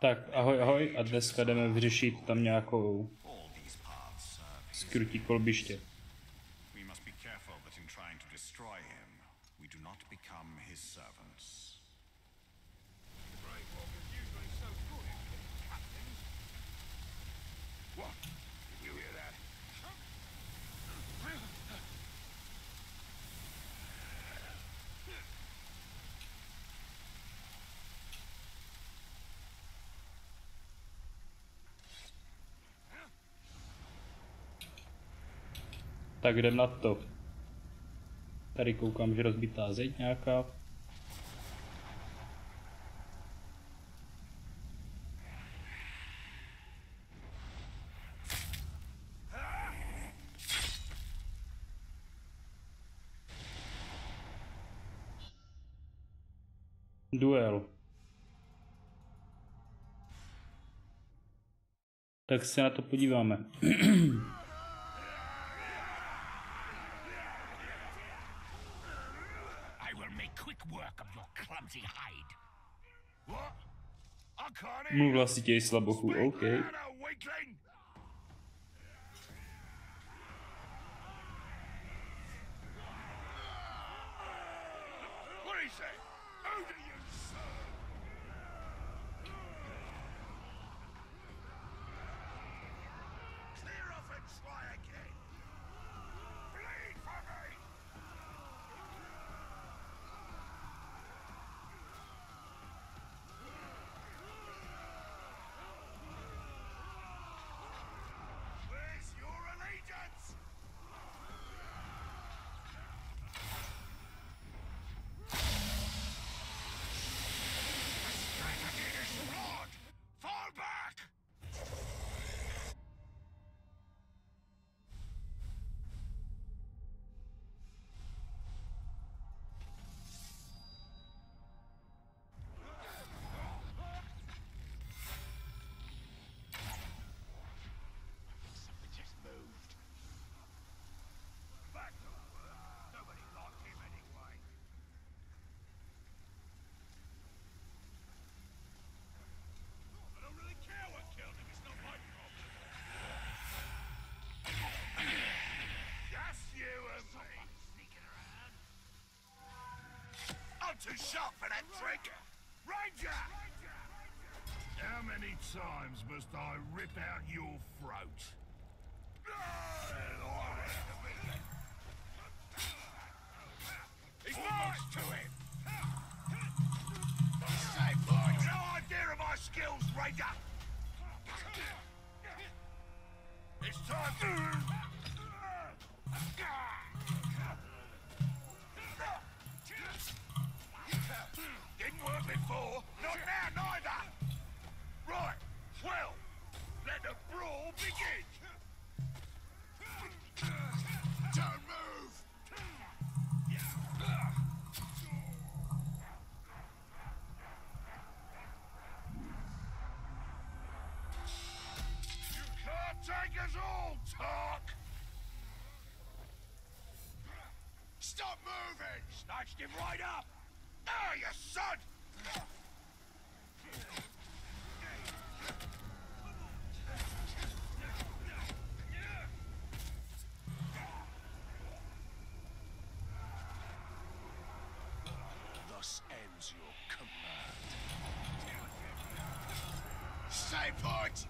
Tak ahoj, ahoj, a dneska jdeme vyřešit tam nějakou skrutí kolbiště. Tak jdem na to. Tady koukám, že rozbitá zeď nějaká. Duel. Tak se na to podíváme. Mluv hlasitěji, slabochu, OK. Too sharp for that trick! Ranger! How many times must I rip out your throat? He's lost to him! Say, boy, no idea of my skills, Ranger! It's time to... Didn't work before, not now neither! Right, well, let the brawl begin! Don't move! You can't take us all, Tark! Stop moving! Snatched him right up! Ah, you son! Thus ends your command. Stay put!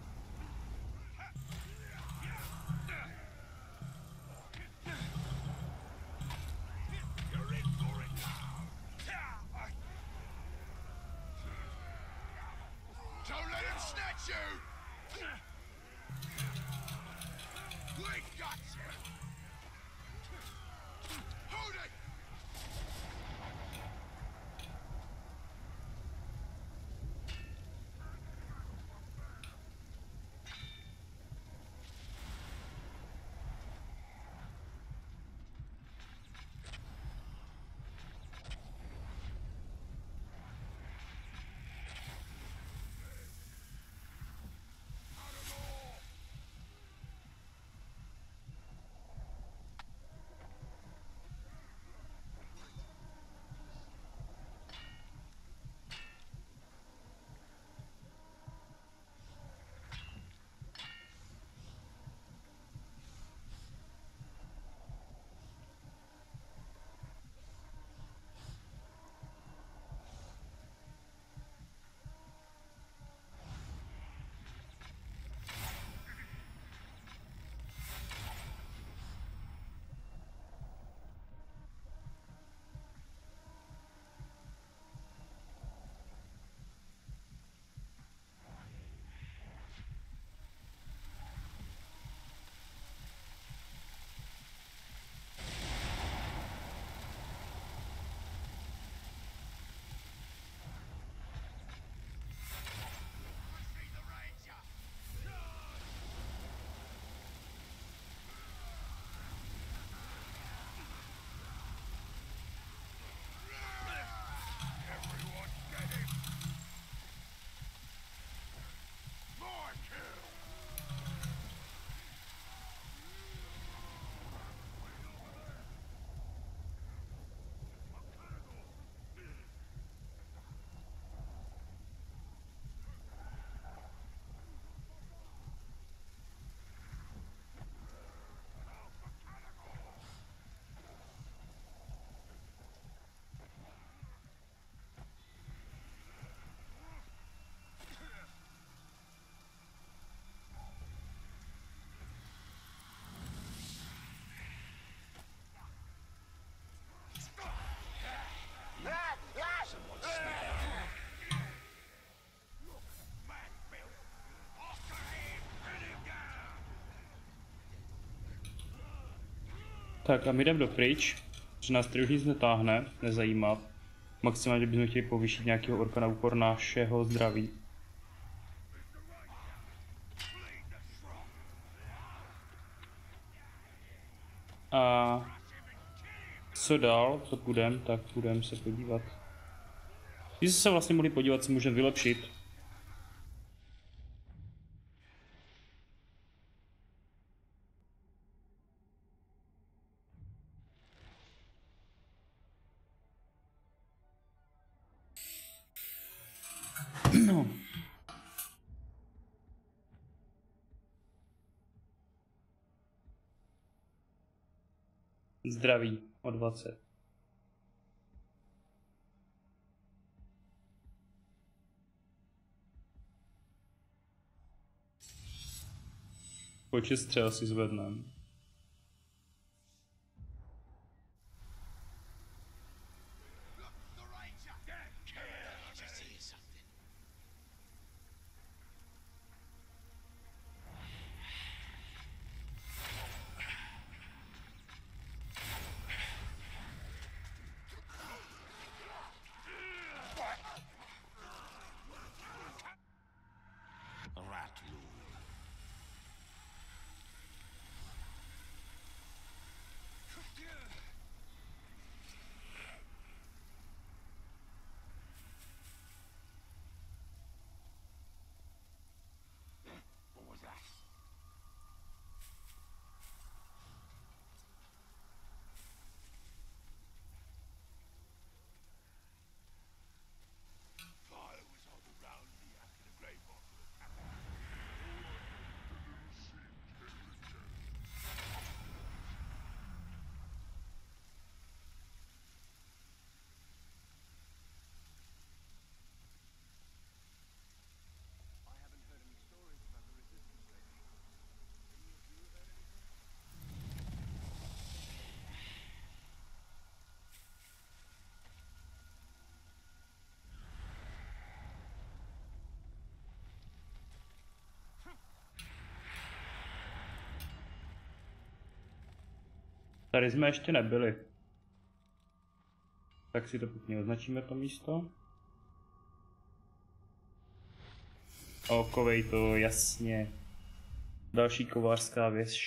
Tak a my jdeme dopryč, že nás tady už nic netáhne, nezajímá. Maximálně bychom chtěli povyšit nějakého orka na úkor našeho zdraví. A co dál, co půjdeme, tak půjdeme se podívat. My jsme se vlastně mohli podívat, co můžeme vylepšit. Zdraví o 20. Počet střel si zvedneme. Tady jsme ještě nebyli. Tak si to pěkně označíme, to místo. Okovej to, jasně. Další kovářská věž.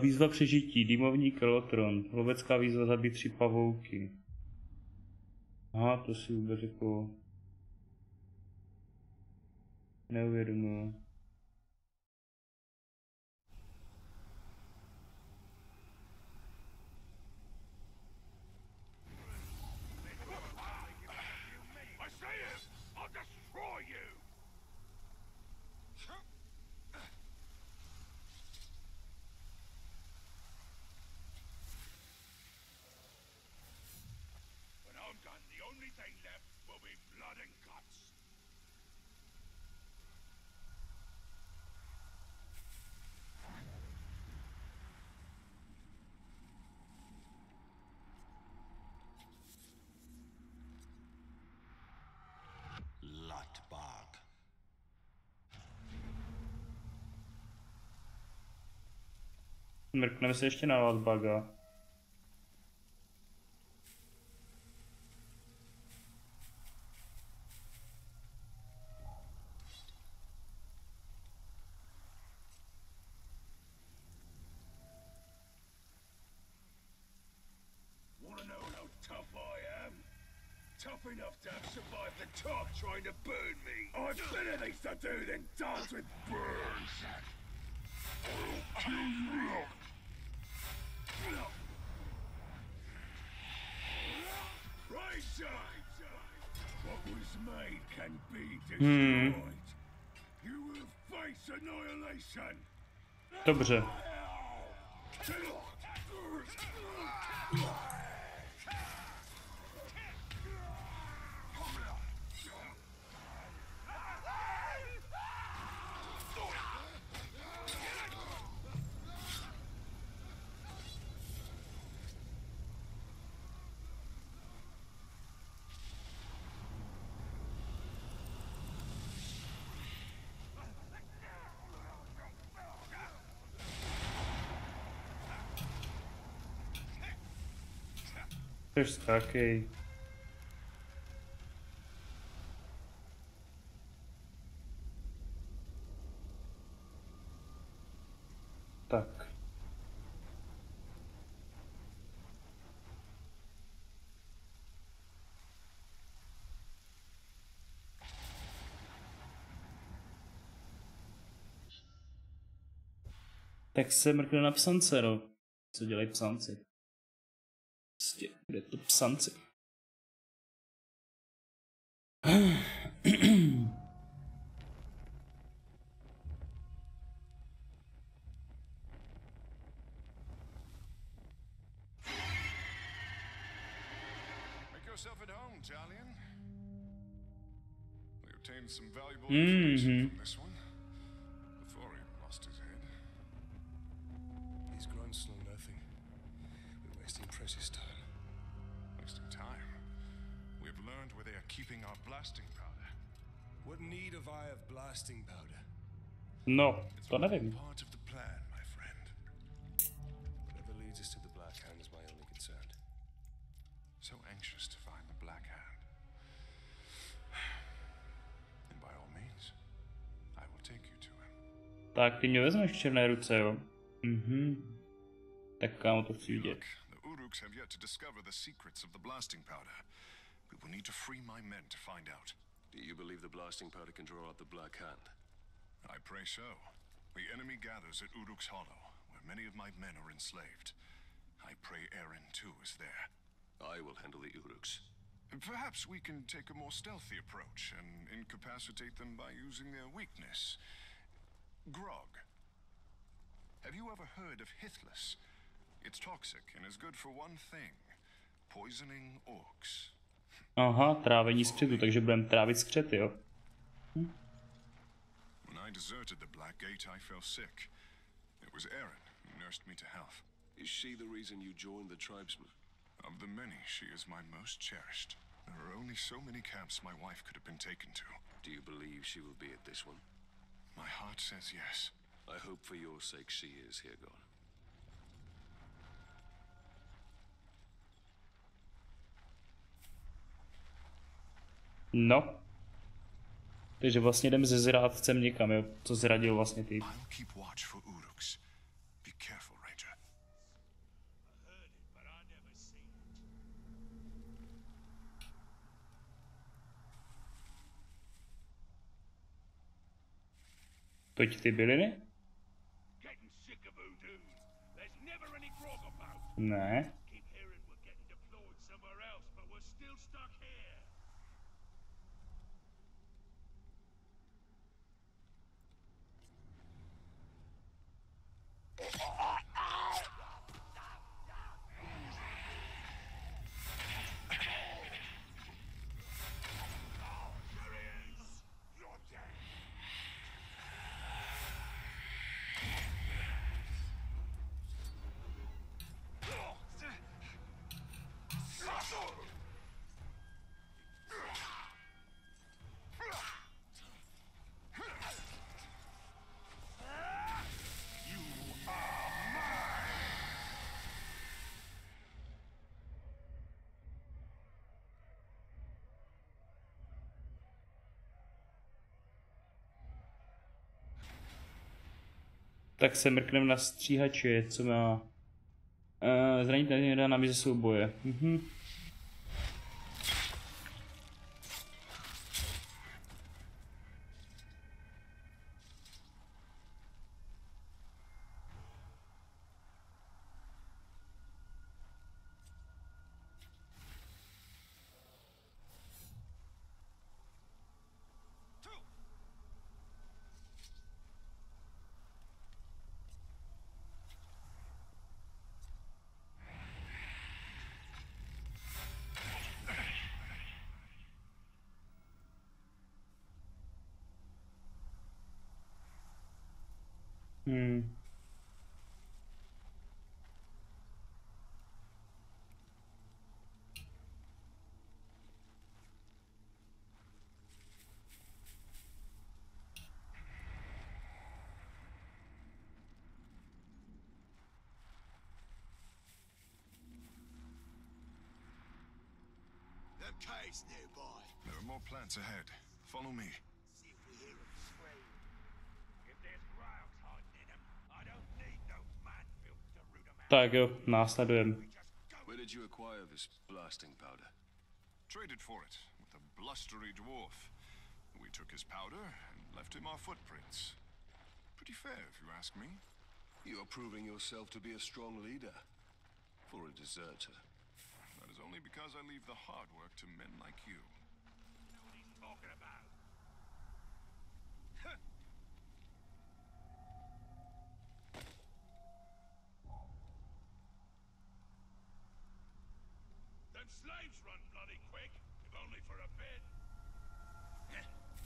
Výzva přežití, dýmovní kelotron, lovecká výzva zabít 3 pavouky. Aha, to si vůbec jako... neuvědomuji. Mrkneme se ještě na Latbaga. Dobře. Chceš z takej... Tak. Tak se mrkne na psancero. Co dělají psanci? Prostě, kde to psanci? No, to nevím. Tak ty mě vezmeš v černé ruce, jo? Mhm. Tak kámo, to chci vidět. The Uruks have yet to discover the secrets of the blasting powder. We will need to free my men to find out. Do you believe the blasting powder can draw out the Black Hand? I pray so. The enemy gathers at Uruk's Hollow, where many of my men are enslaved. I pray Erin too is there. I will handle the Uruks. Perhaps we can take a more stealthy approach and incapacitate them by using their weakness. Grog. Have you ever heard of Hithless? It's toxic and is good for one thing. Poisoning orcs. Aha, trávení skřetu, takže budeme trávit skřet, jo? Hm? When I deserted the Black Gate, I fell sick. It was Erin who nursed me to health. Is she the reason you joined the tribesmen? Of the many, she is my most cherished. There are only so many camps my wife could have been taken to. Do you believe she will be at this one? My heart says yes. I hope for your sake she is, Hirgon. No. Takže vlastně jdeme ze zrádcem někam, jo? Co zradil vlastně ty. Toť ty byliny? Ne. Tak se mrkneme na stříhače, co má zranit nedá na míze souboje. them caves nearby. There are more plants ahead. Follow me. See if we hear them scream. If there's rails hiding in them, I don't need no man-built to root them out. Tak jo, následujeme. Where did you acquire this blasting powder? Traded for it with a blustery dwarf. We took his powder and left him our footprints. Pretty fair, if you ask me. You are proving yourself to be a strong leader. For a deserter. That is only because I leave the hard work to men like you. You know what he's talking about. Them slaves run bloody quick, if only for a bit.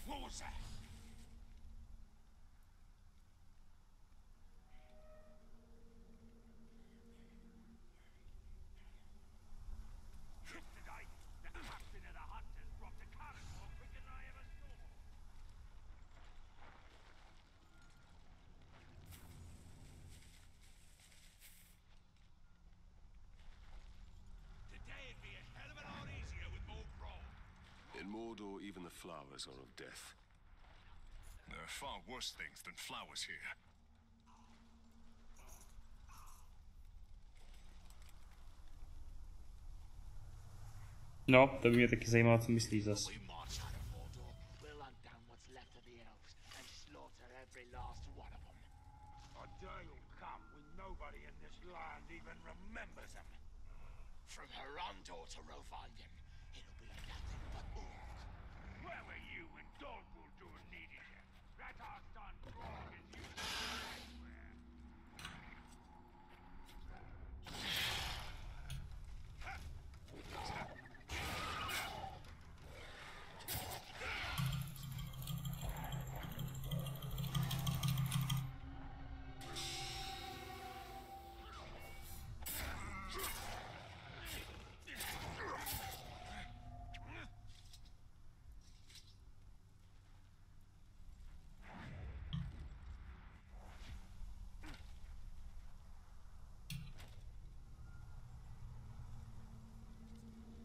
What was that? In Mordor, even the flowers are of death. There are far worse things than flowers here. No, to mě taky zajímá, co myslí zas. From Haramdor to Rowfanden. Where were you when Dol Guldur needed you? That ass done wrong and you everywhere.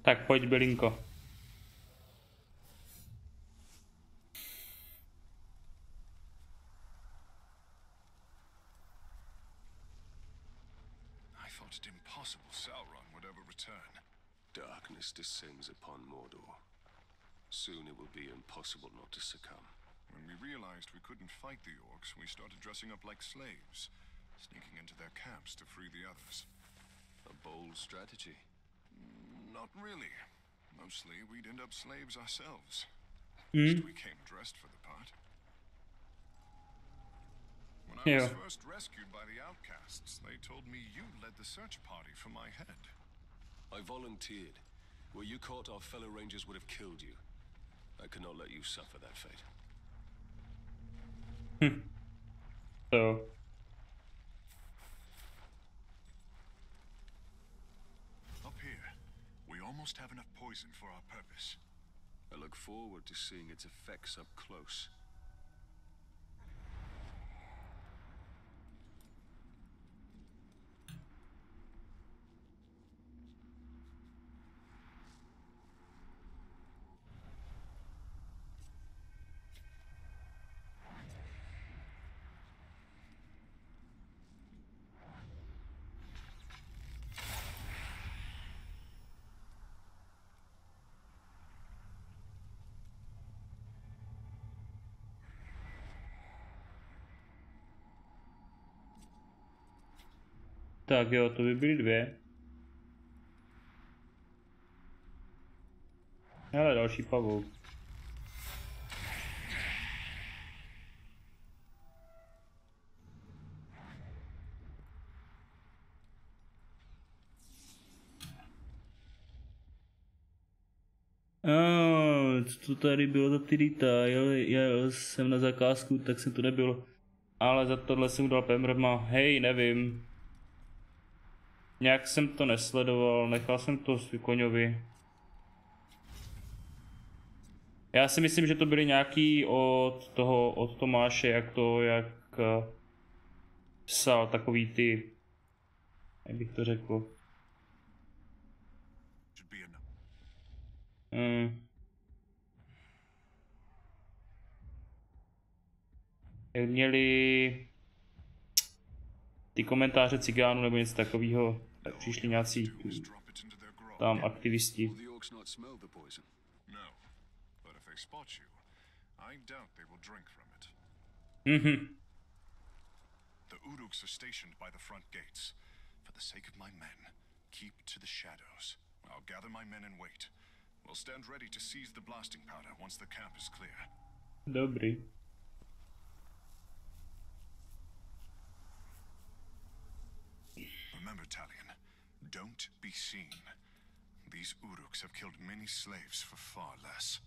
Tak pojď, bylinko. I thought it impossible Sauron would ever return. Darkness descends upon Mordor. Soon it will be impossible not to succumb. When we realized we couldn't fight the orcs, we started dressing up like slaves, sneaking into their camps to free the others. A bold strategy. Not really. Mostly we'd end up slaves ourselves. First we came dressed for the part. When I was first rescued by the outcasts, they told me you led the search party for my head. I volunteered. Were you caught, our fellow rangers would have killed you. I cannot let you suffer that fate. So... Almost have enough poison for our purpose. I look forward to seeing its effects up close. Tak jo, to by byly dvě. Hele, další pavouk. Co to tady bylo za ty detaily? Jel jsem na zakázku, tak jsem tu nebyl. Ale za tohle jsem dal pemrma. Hej, nevím. Nějak jsem to nesledoval, nechal jsem to Svikoňovi. Já si myslím, že to byly nějaký od Tomáše, jak psal takový ty, jak bych to řekl. Měli ty komentáře cigánů nebo něco takového, tak přišli nějací tam aktivisti. The Uruks are stationed by the front gates. For the sake of my men, keep to the shadows. I'll gather my men and wait. We'll stand ready to seize the blasting powder once the camp is clear. Dobry. Remember, Talion, don't be seen. These Uruks have killed many slaves for far less.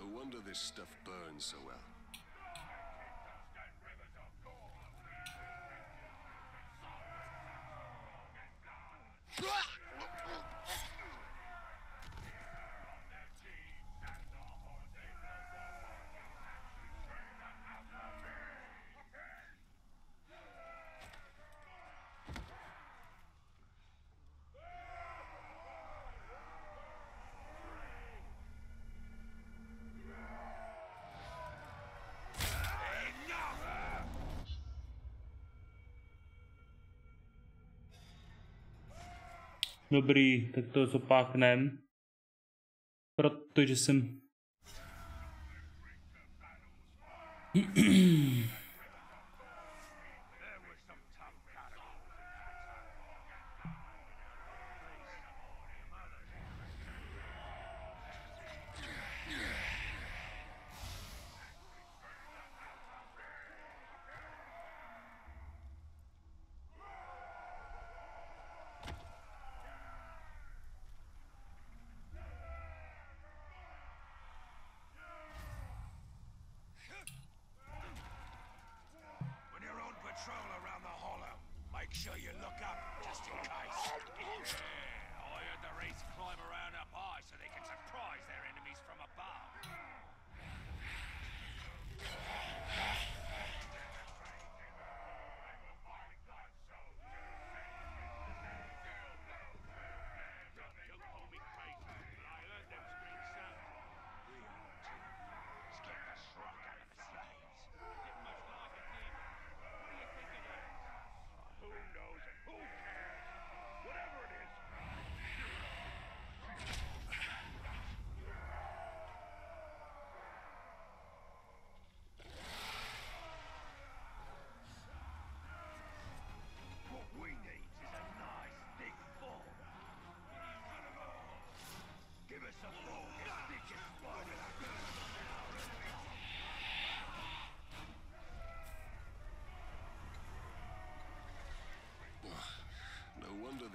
No wonder this stuff burns so well. Dobrý, tak to zopáknem, protože jsem...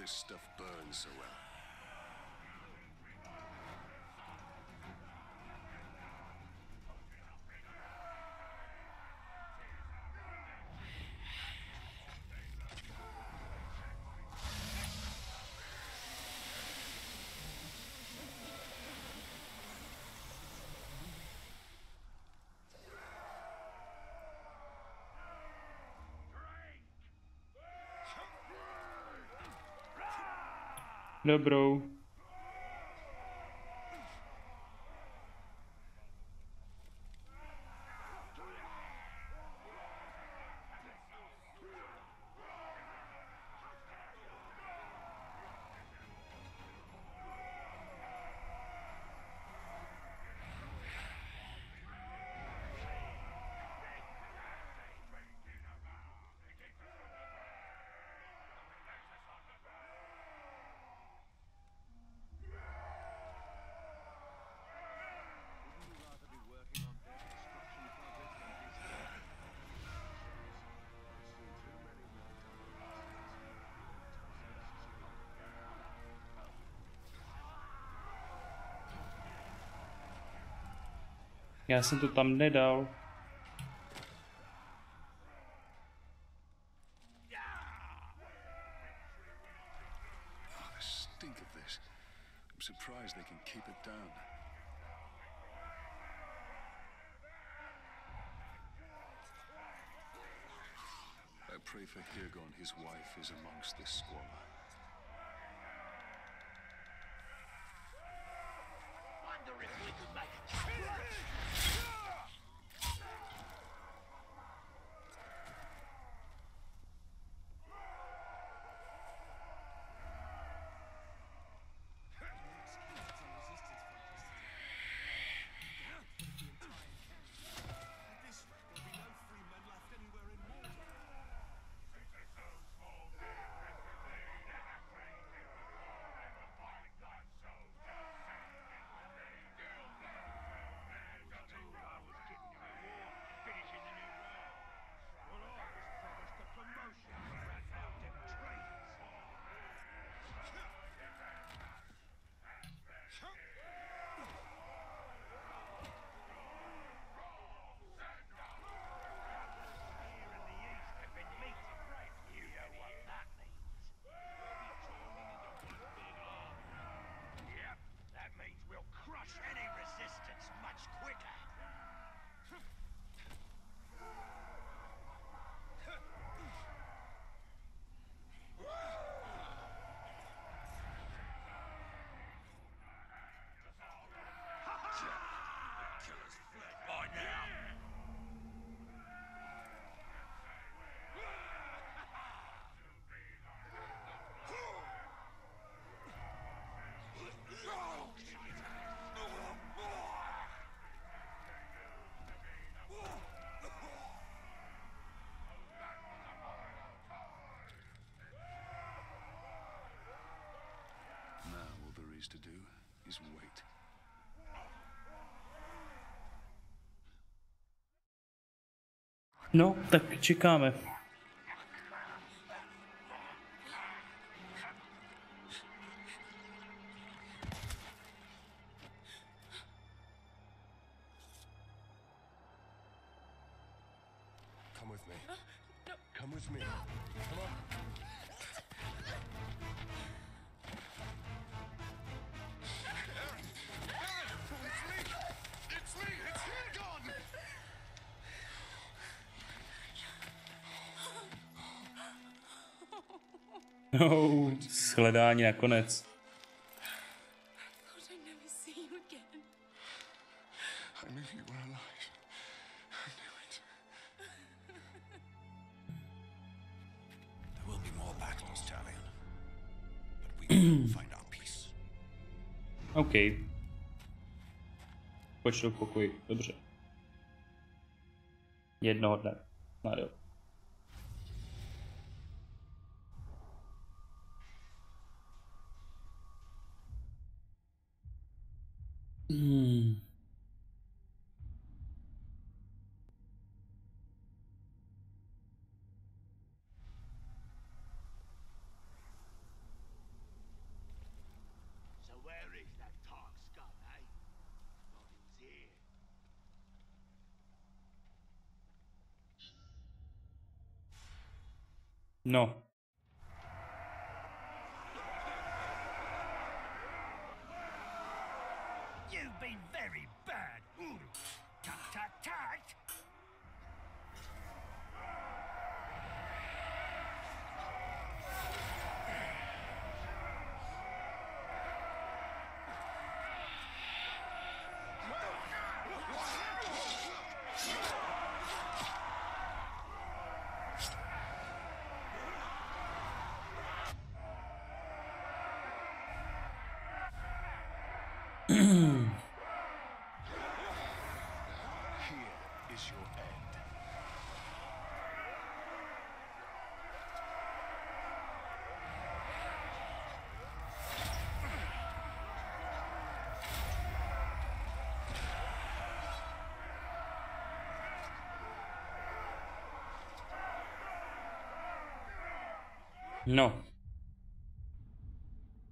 this stuff burns so well. Dobrou. Já jsem to tam nedal. I pray for Hirgon, his wife is amongst this squalor. Wonder if we could make a change. To do is wait. No, tak čekáme. No, shledání nakonec. OK. Počtu pokoj, dobře. Jednoho dne. No, jo. No. You've been very bad, Uruk. Tat, tat, tat. No.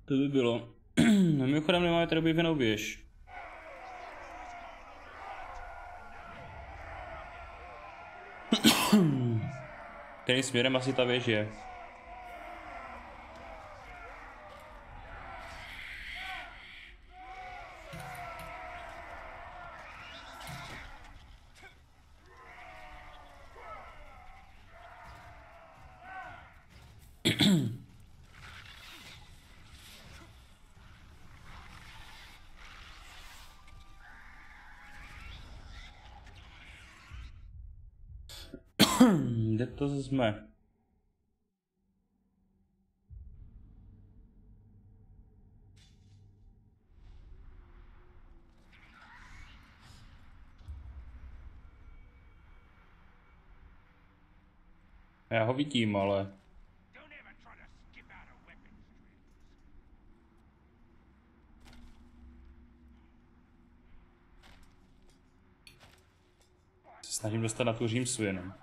To by bylo. Mimochodem nemáme tady objevenou věž. Kterým směrem asi ta věž je. Kde to jsme? Já ho vidím, ale... Se snažím dostat na tu římsu jenom.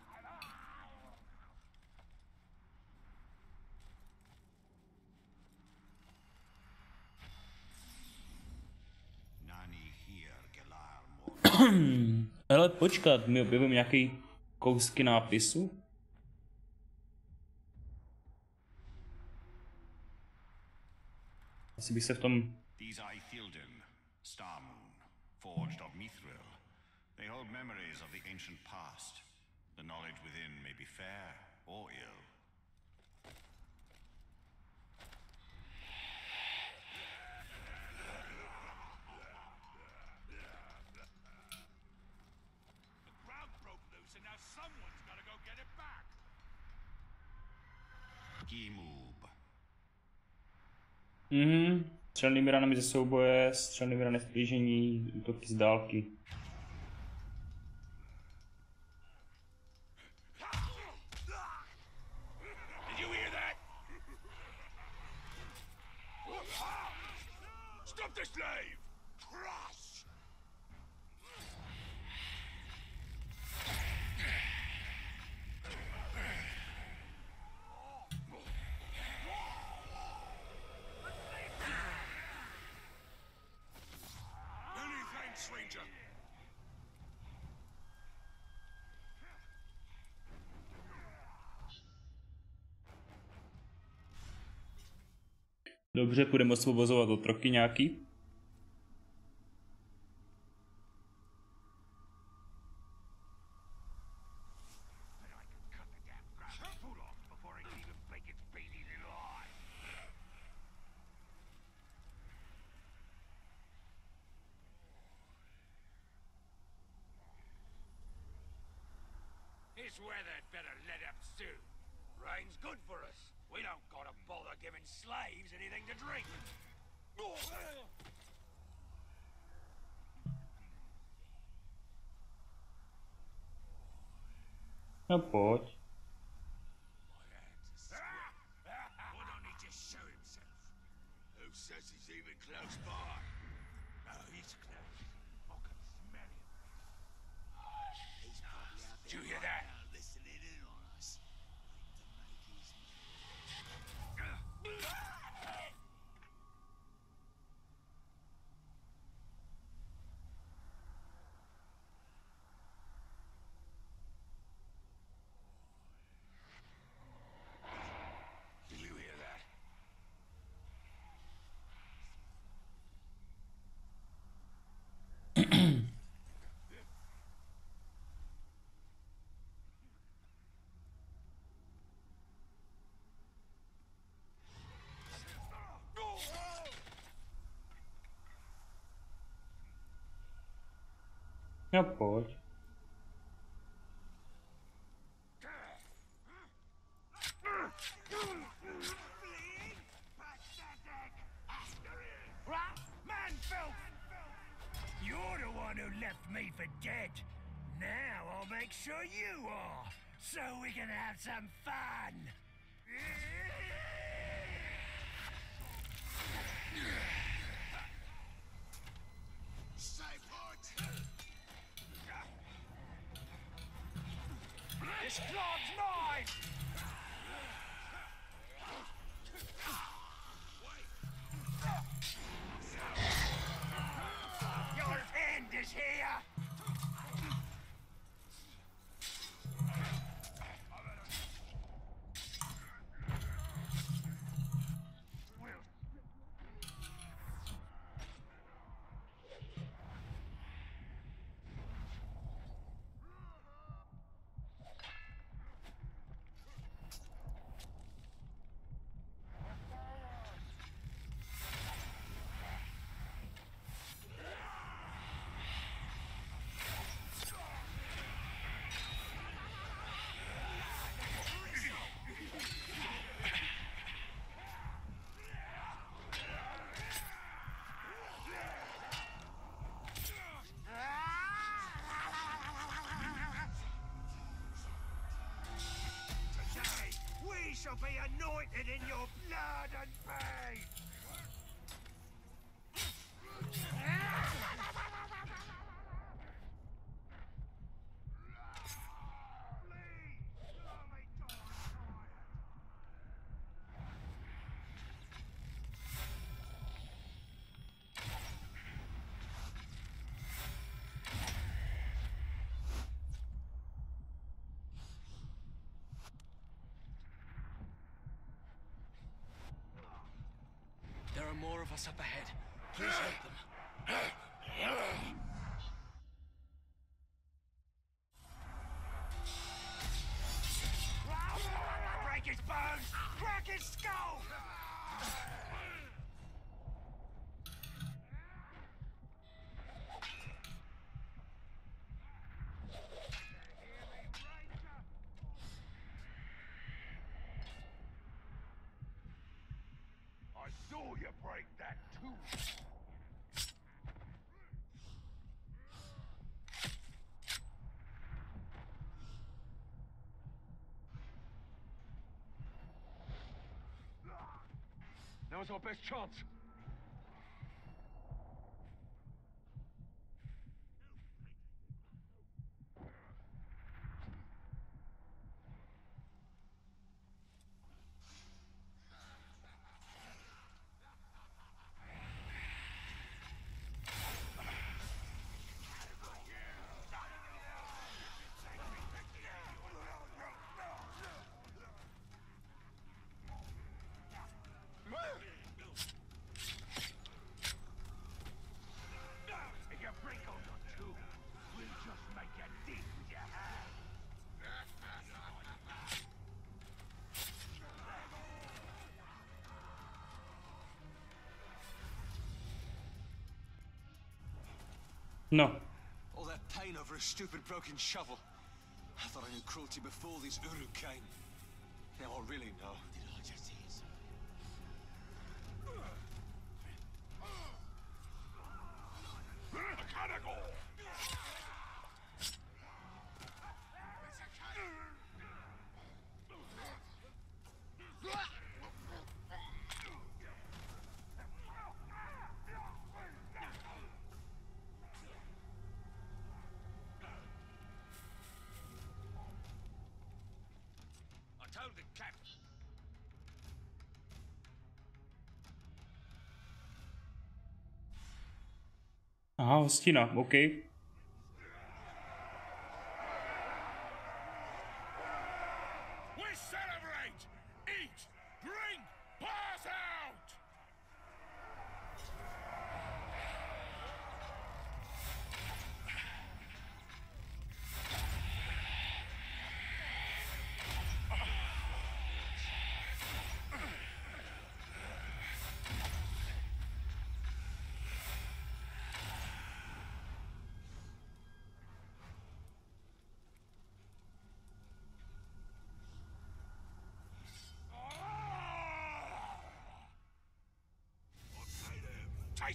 Hele, počkat, my objevujeme nějaký kousky nápisu? Asi bych se v tom... Střelnými ranami ze souboje, střelnými ranami zblížení, útoky z dálky. Dobře, půjdeme osvobozovat otroky nějaký. No pojď. Ja pojď. Shall be anointed in your blood and faith. More of us up ahead. Please help them. Break his bones! Crack his skull! Now's our best chance. No. All that pain over a stupid broken shovel. I thought I knew cruelty before these Uruk came. Now I really know. Aha, hostina, OK.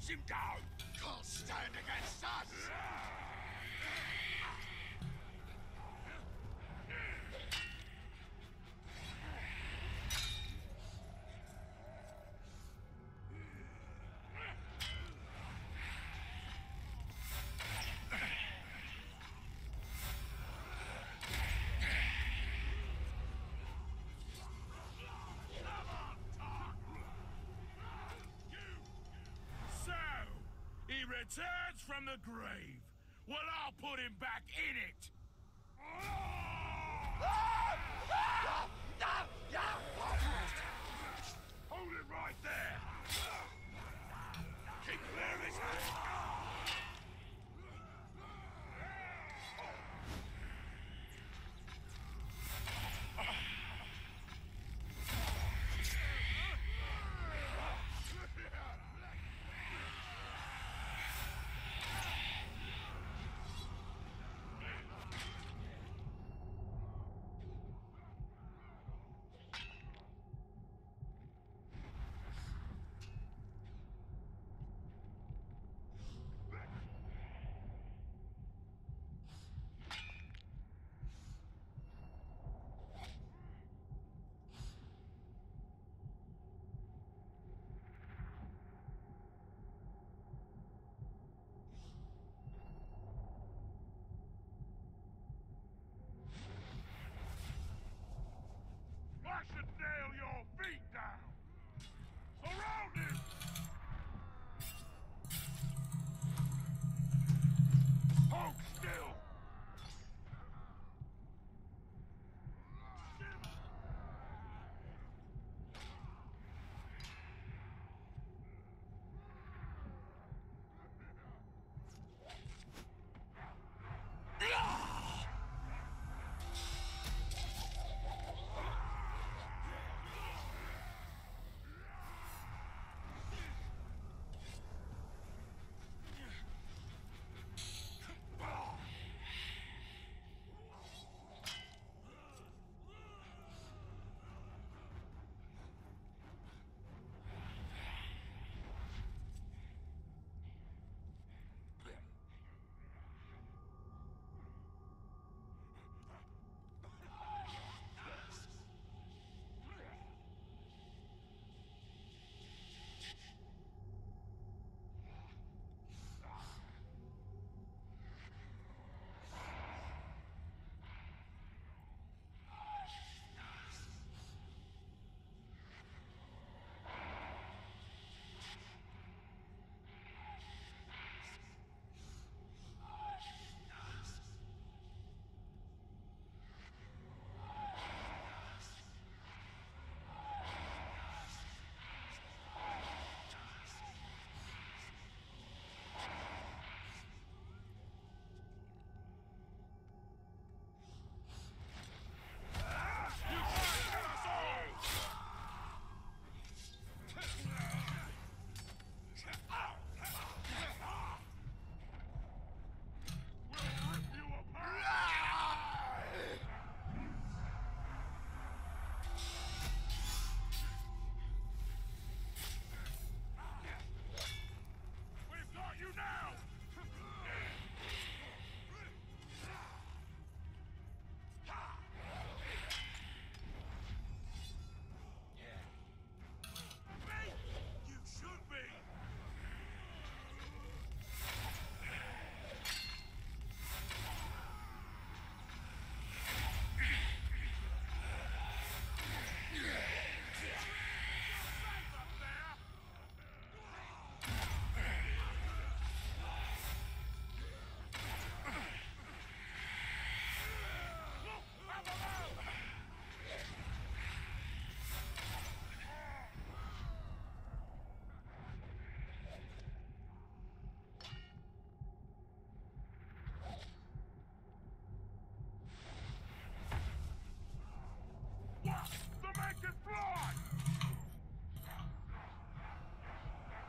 Chase him down! Can't stand against us! Returns from the grave. Well, I'll put him back in it. Hold him right there. Keep clear of his hand.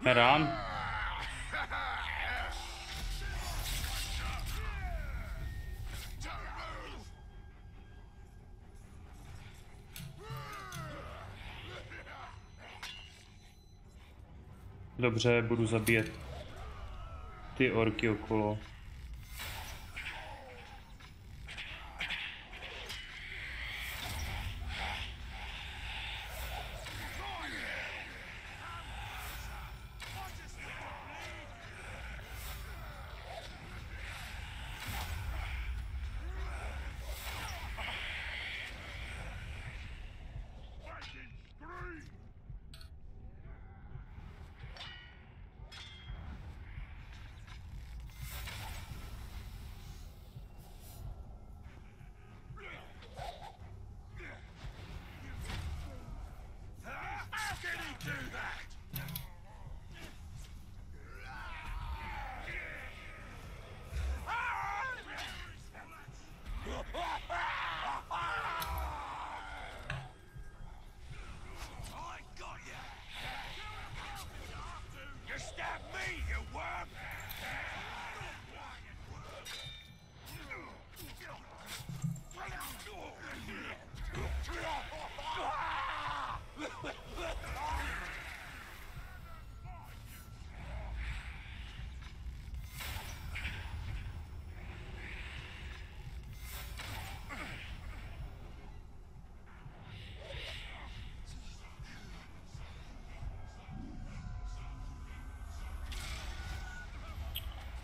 Head on. Dobře, budu zabíjet ty orky okolo.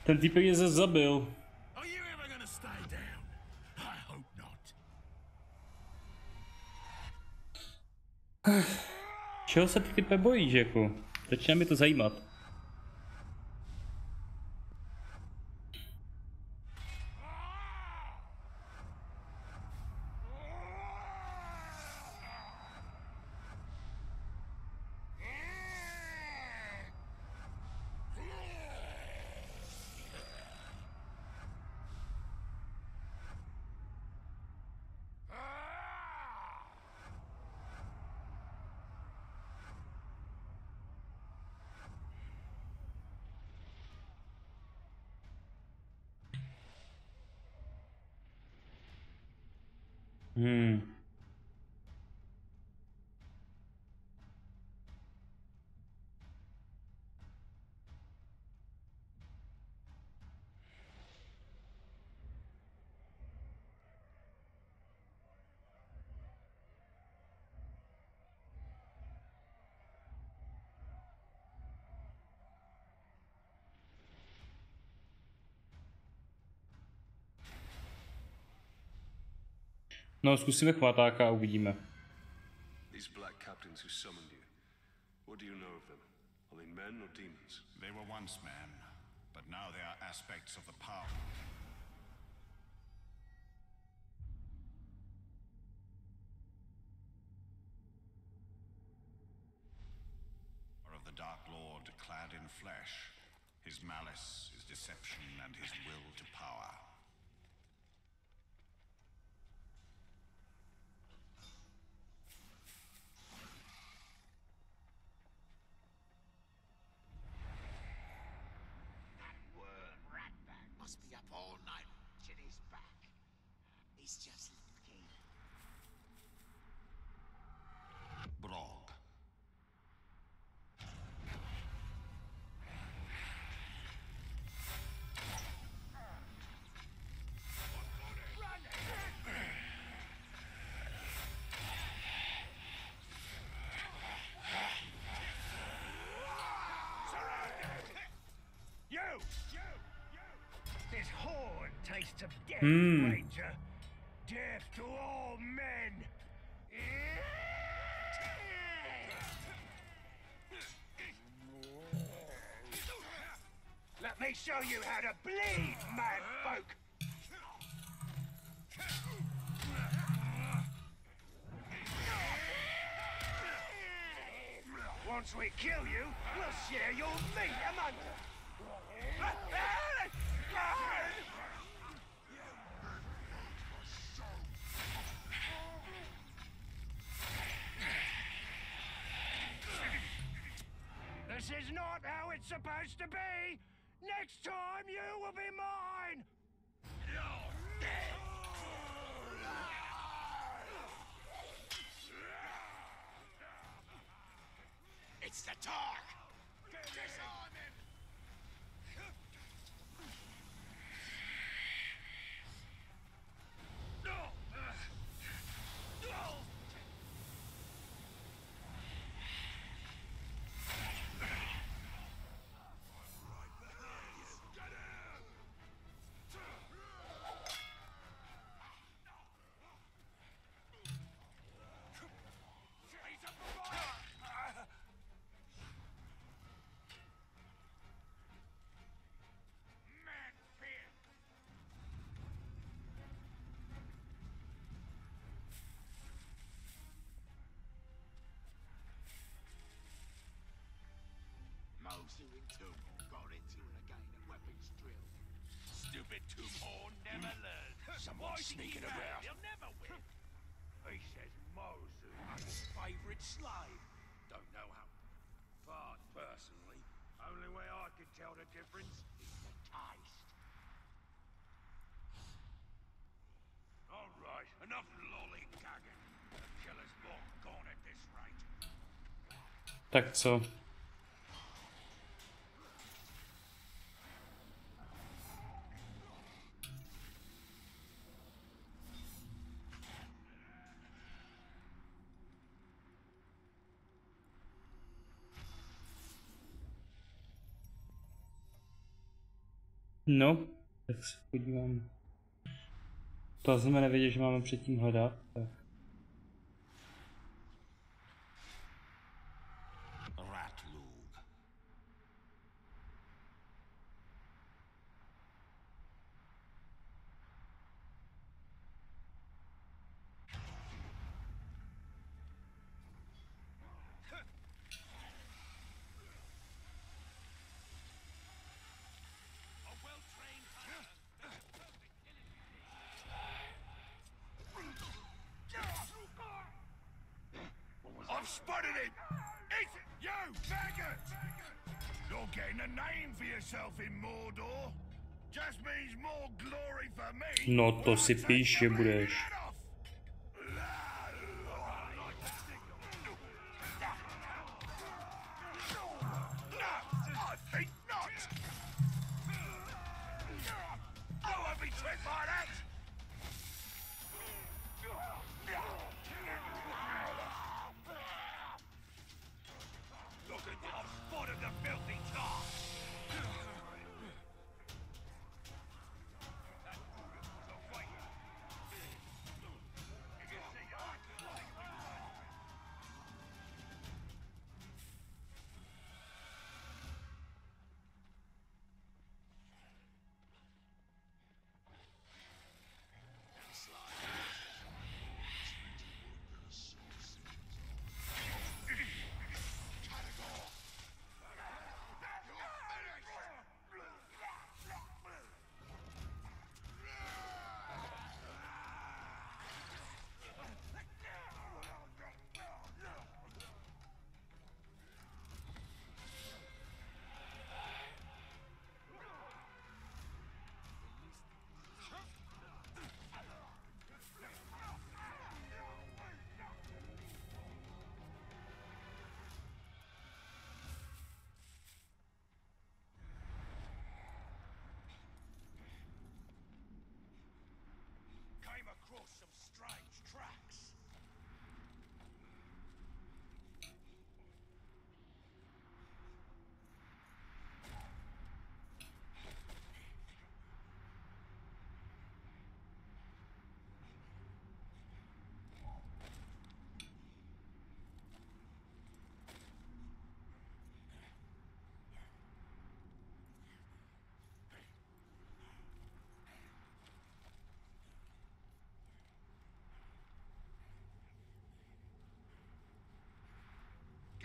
Ten týpek je zase zabil. Čeho se ty type bojíš, jako? Začíná mi to zajímat. No, zkusíme chvátáka a uvidíme. These black captains who summoned you. What do you know of them? Are they men or demons? They were once men, but now they are aspects of the power. Or of the Dark Lord clad in flesh. His malice, his deception and his will to power. Once we kill you, we'll share your meat among us. This is not how it's supposed to be. Next time you will be mine. It's the dark. Doing tomb got into it again at weapons drill. Stupid tomb horn never learned. Someone sneaking around. He'll never win. He says Mozu, his favourite slave. Don't know how. But personally, only way I could tell the difference is the taste. All right, enough lollygagging. The killer's more gone at this rate. Tak co? No, tak se podívám. To jsme nevěděli, že máme předtím hledat. Tak. Spotted him! It's you, faggot! You're getting a name for yourself in Mordor. Just means more glory for me. No to si píše budeš. Some strange tracks.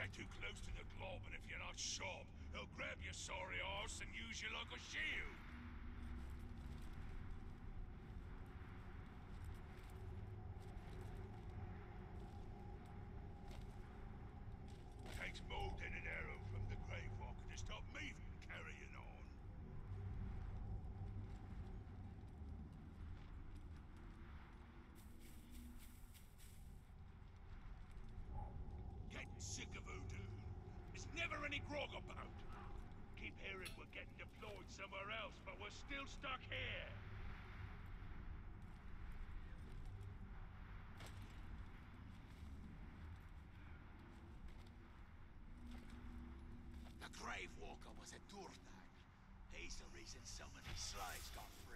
Get too close to the glob, and if you're not sharp, they'll grab your sorry arse and use you like a shield. Takes more than an arrow from the grave walker to stop me from carrying on. Sick of voodoo. There's never any grog about. keep hearing we're getting deployed somewhere else, but we're still stuck here. The Grave Walker was a doortag. He's the reason so many slaves got free.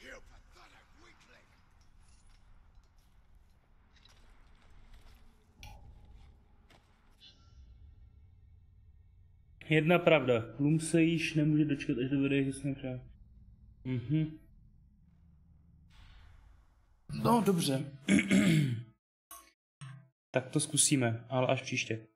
You pathetic weakling! Jedna pravda, Klum se již nemůže dočkat, až dovede hysném řád. Mhm. No dobře. Tak to zkusíme, ale až příště.